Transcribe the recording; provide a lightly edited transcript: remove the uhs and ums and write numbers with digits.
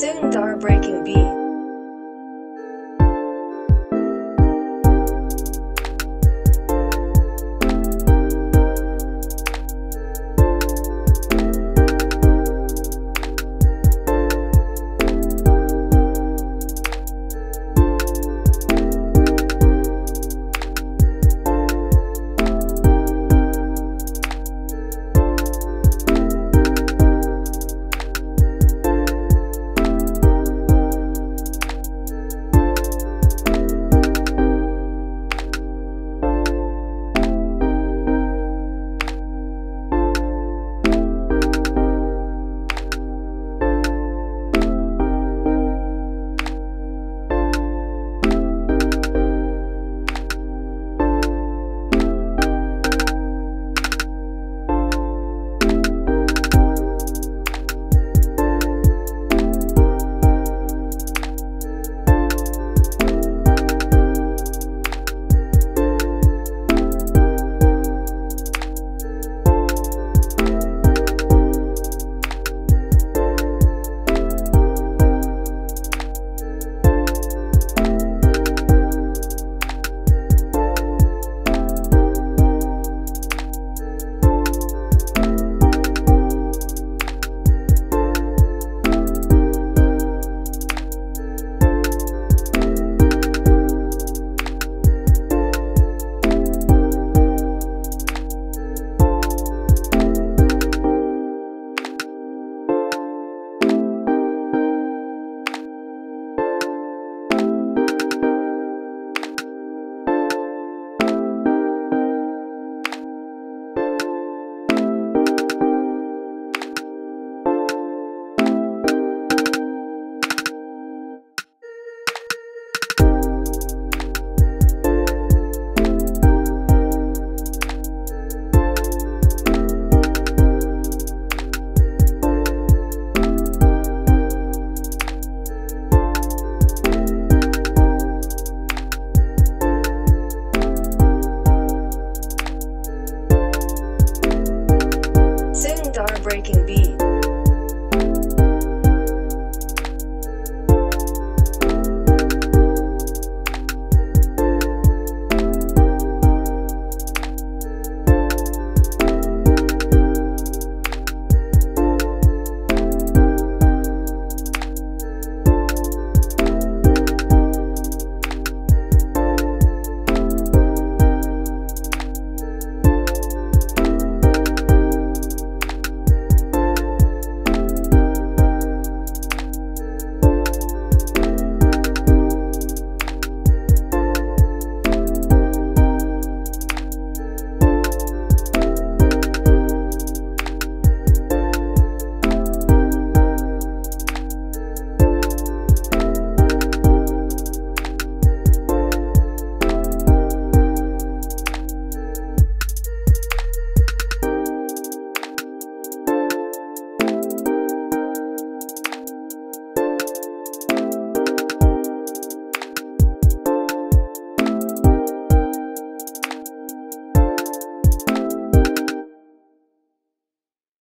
students are breaking B. Breaking B.